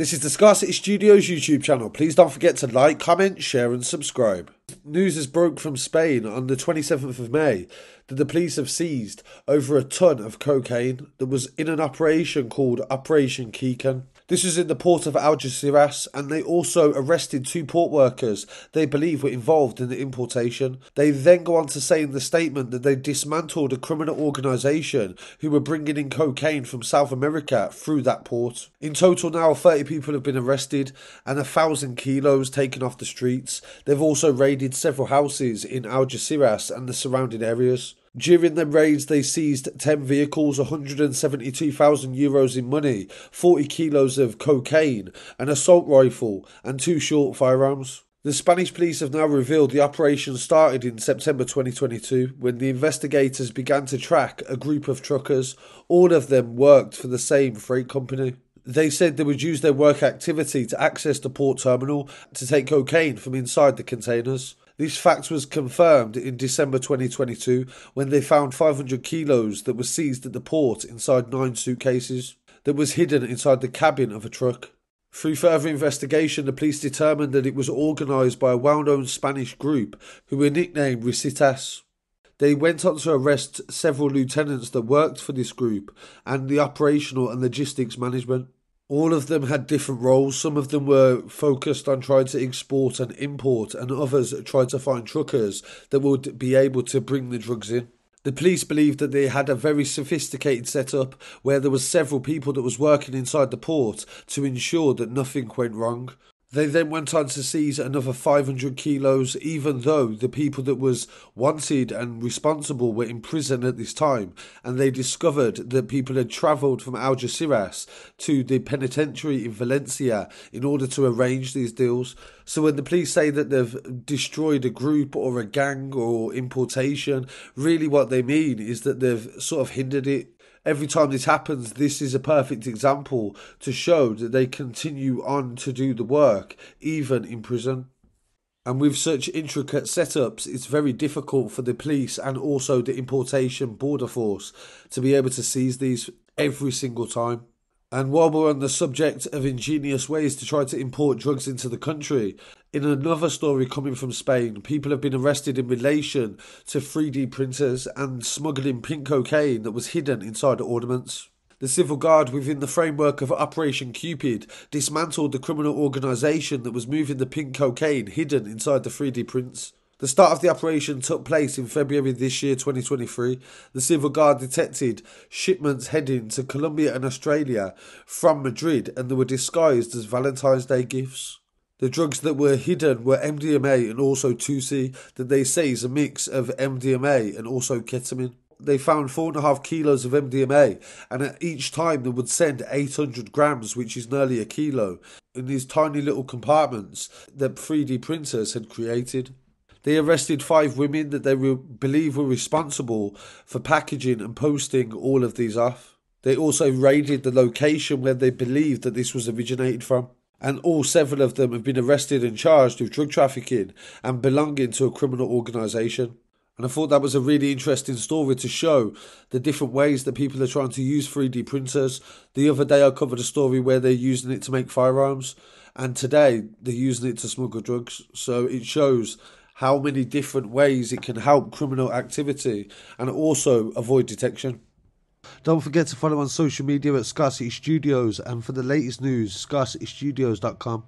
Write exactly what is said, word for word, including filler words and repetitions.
This is the Scarcity Studios YouTube channel. Please don't forget to like, comment, share and subscribe. News has broke from Spain on the twenty-seventh of May that the police have seized over a ton of cocaine that was in an operation called Operation Kiken. This was in the port of Algeciras, and they also arrested two port workers they believe were involved in the importation. They then go on to say in the statement that they dismantled a criminal organisation who were bringing in cocaine from South America through that port. In total now, thirty people have been arrested and a thousand kilos taken off the streets. They've also raided several houses in Algeciras and the surrounding areas. During the raids, they seized ten vehicles, one hundred seventy-two thousand euros in money, forty kilos of cocaine, an assault rifle, and two short firearms. The Spanish police have now revealed the operation started in September twenty twenty-two when the investigators began to track a group of truckers. All of them worked for the same freight company. They said they would use their work activity to access the port terminal to take cocaine from inside the containers. This fact was confirmed in December twenty twenty-two when they found five hundred kilos that were seized at the port inside nine suitcases that was hidden inside the cabin of a truck. Through further investigation, the police determined that it was organised by a well-known Spanish group who were nicknamed Risitas. They went on to arrest several lieutenants that worked for this group and the operational and logistics management. All of them had different roles. Some of them were focused on trying to export and import, and others tried to find truckers that would be able to bring the drugs in. The police believed that they had a very sophisticated setup where there was several people that was working inside the port to ensure that nothing went wrong. They then went on to seize another five hundred kilos, even though the people that was wanted and responsible were in prison at this time, and they discovered that people had travelled from Algeciras to the penitentiary in Valencia in order to arrange these deals. So when the police say that they've destroyed a group or a gang or importation, really what they mean is that they've sort of hindered it. Every time this happens, this is a perfect example to show that they continue on to do the work, even in prison. And with such intricate setups, it's very difficult for the police and also the importation border force to be able to seize these every single time. And while we're on the subject of ingenious ways to try to import drugs into the country, in another story coming from Spain, people have been arrested in relation to three D printers and smuggling pink cocaine that was hidden inside ornaments. The Civil Guard, within the framework of Operation Cupid, dismantled the criminal organisation that was moving the pink cocaine hidden inside the three D prints. The start of the operation took place in February this year, twenty twenty-three. The Civil Guard detected shipments heading to Colombia and Australia from Madrid, and they were disguised as Valentine's Day gifts. The drugs that were hidden were M D M A and also two C, that they say is a mix of M D M A and also ketamine. They found four and a half kilos of M D M A, and at each time they would send eight hundred grams, which is nearly a kilo, in these tiny little compartments that three D printers had created. They arrested five women that they re- believe were responsible for packaging and posting all of these off. They also raided the location where they believed that this was originated from. And all several of them have been arrested and charged with drug trafficking and belonging to a criminal organisation. And I thought that was a really interesting story to show the different ways that people are trying to use three D printers. The other day I covered a story where they're using it to make firearms, and today they're using it to smuggle drugs. So it shows how many different ways it can help criminal activity and also avoid detection. Don't forget to follow on social media at Scarcity Studios, and for the latest news, scarcity studios dot com.